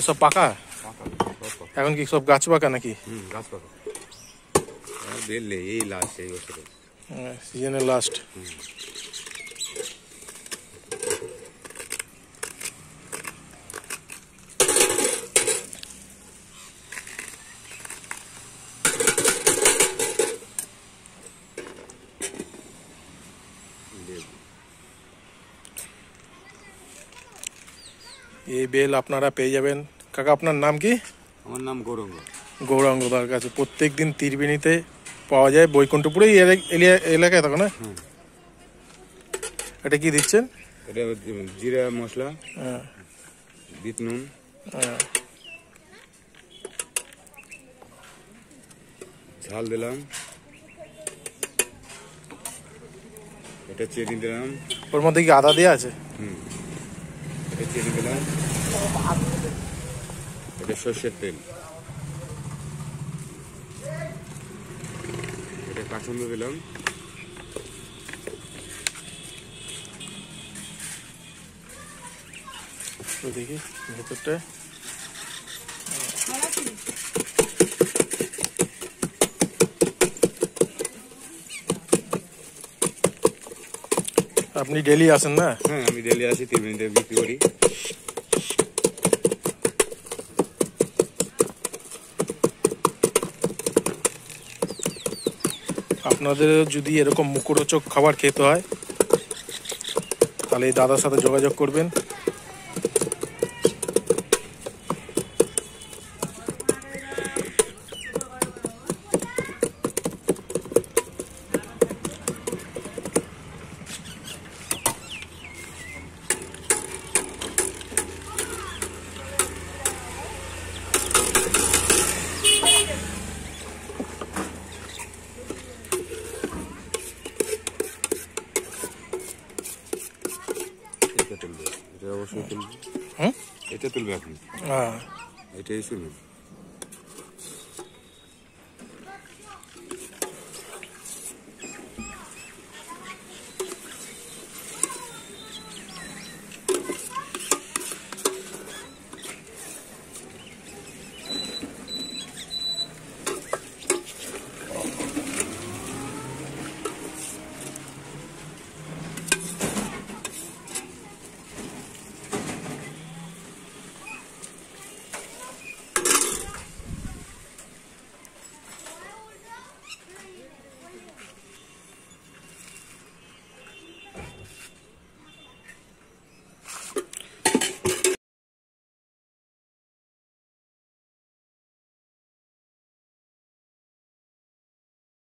এসব পাকা এখন কি সব গাছ পাকা নাকি? হুম, গাছ পাকা। আর বেল নেই, এই লাস্ট এই বছর সিজনের লাস্ট। এই বেল আপনারা পেয়ে যাবেন। কাকা আপনার নাম কি? আমার নাম গৌরাঙ্গ। গৌরাঙ্গদার কাছে প্রত্যেক দিন তিরবেনিতে পাওয়া যায়, বৈকুণ্ঠপুরে এলাকায় থাকে না। এটা কি দিচ্ছেন? এটা জিরা মশলা, বিট নুন। ঝাল দিলাম, এটা চিনি দিলাম। ওর মধ্যে কি আদা দেওয়া আছে? হুম, চিনি দিলাম, এটা সরষের তেল, এটা কাঁচামরিচ দিলাম, দেখি ভেতরটা। আপনি ডেলি আসেন না? হ্যাঁ, আমি ডেলি আসি, তিরবেনিতে বিক্রি করি। আপনাদের যদি এরকম মুখরোচক খাবার খেতে হয় তাহলে এই দাদার সাথে যোগাযোগ করবেন। এটা তুলবে আপনি? হ্যাঁ, এটাই শুনুন।